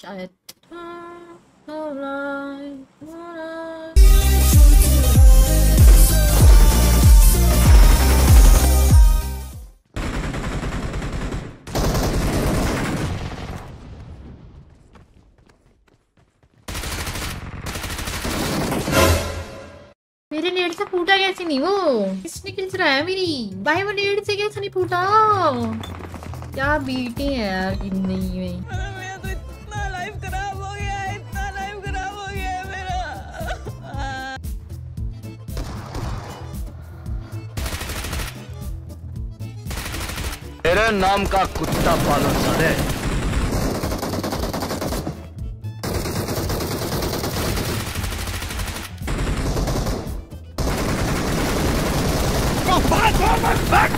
Shut up, alright. मेरे net से फूटा कैसे नहीं वो? इसने किल्स रहा है मेरी। भाई वो नेट से कैसे नहीं फूटा? क्या बीटी है यार कितनी में। अरे मेरा तो इतना लाइफ खराब हो गया है, इतना लाइफ खराब हो गया है मेरा। तेरे नाम का कुत्ता पालो सड़े। Back!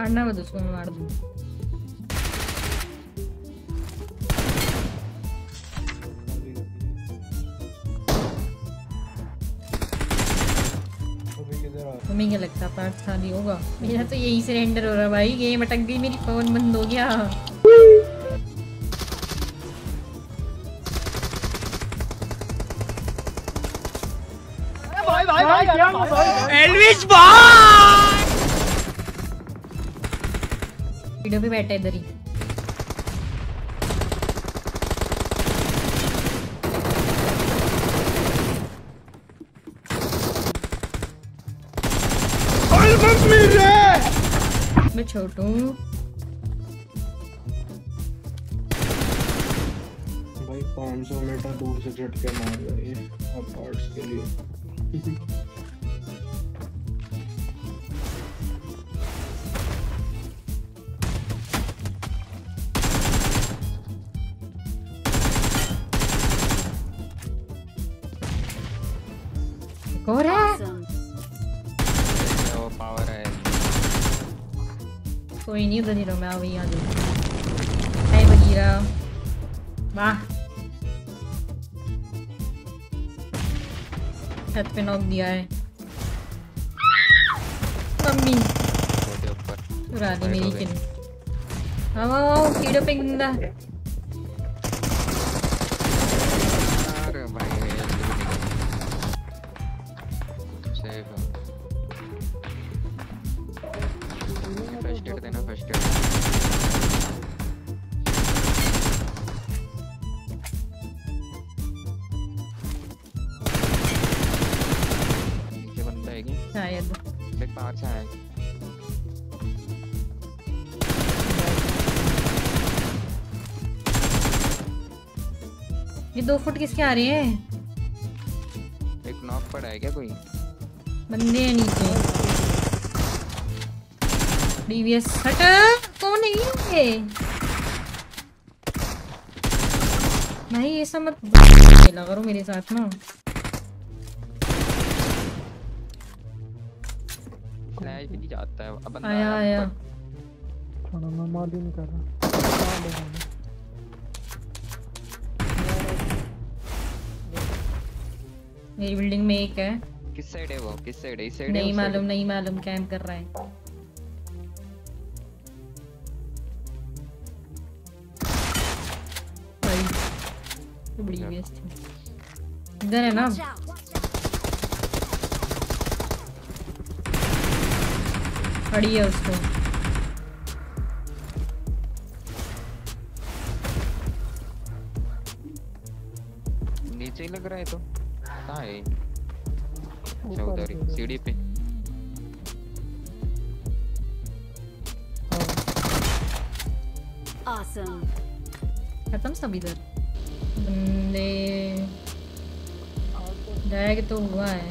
मारना बस उसको मार दूँ। तुम्हें क्या लगता है पार्ट खाली होगा? मेरा तो यही सरेंडर हो रहा भाई, गेम अटक गई मेरी, फोन बंद हो गया। भाई एल्विश भाई वीडियो पे बैठा इधर ही। मैं छोटू भाई 500 मीटर दूर से झटके मार गए और पार्ट्स के लिए। और वो पावर है कोई नहीं उधर ही रहो, मैं अभी आ जाऊँ। हाय बगीरा वाह छत पे नॉक दिया है मम्मी चुरा दी मेरी किल। आओ कीड़ों पे गंदा ये 2 फुट किसके आ रहे हैं? एक नॉक पड़ा है क्या? कोई बंदे हैं नीचे। डीवीएस हट कौन है ये भाई? ये सब मत खेला करो मेरे साथ ना। फ्लैश भी नहीं जाता है अब बंदा आया थोड़ा मैं मालूम कर रहा हूं। मेरी बिल्डिंग में एक है। किस साइड है वो? किस साइड है? इस साइड है? नहीं मालूम, नहीं मालूम। कैंप कर रहा है बड़ी वेस्ट इधर है ना। खड़ी है उसको नीचे ही लग रहा है तो है। चौधरी सीढ़ी पे awesome. खत्म सब इधर बंदे जाएगा तो हुआ है।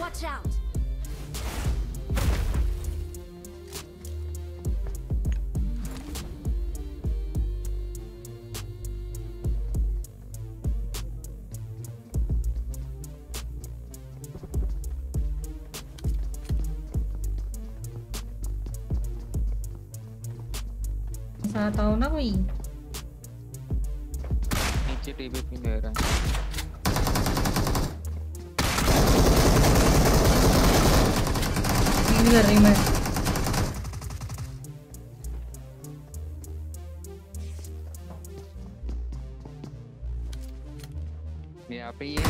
Watch out. ऐसा था ना कोई नीचे टीवी पे ले रहा है टीवी कर रही मैं यहाँ पे ये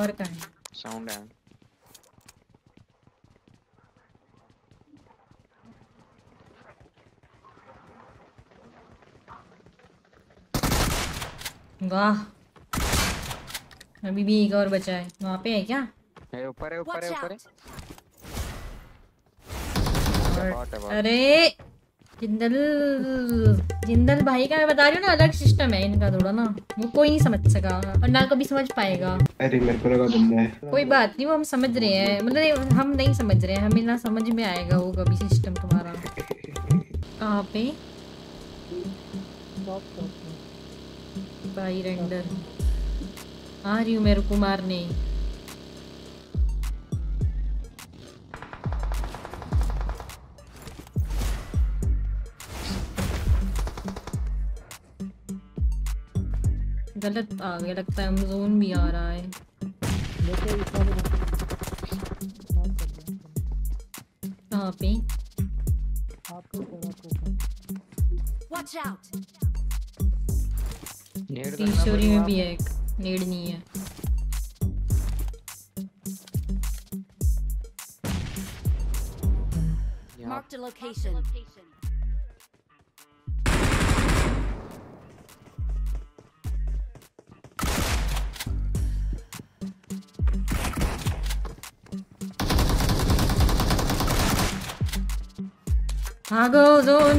और कहाँ साउंड है वाह अभी भी एक और बचा है वहां पे है क्या है ऊपर है ऊपर है ऊपर है अरे जिंदल जिंदल भाई का मैं बता रही हूँ ना अलग सिस्टम है इनका थोड़ा ना वो कोई नहीं समझ सका और ना कभी समझ पाएगा अरे मेरे को लगा तुमने कोई बात नहीं वो हम समझ रहे हैं मतलब हम नहीं समझ रहे हैं हमें ना समझ में आएगा वो कभी सिस्टम तुम्हारा कहाँ पे भाई रेंडर आ रही हूँ मेरे को मारने गलत आ गया लगता है अमेज़न भी आ रहा है कहाँ पे Watch out! तीसरी में भी है एक नेड नहीं है Marked a location. भागो जोन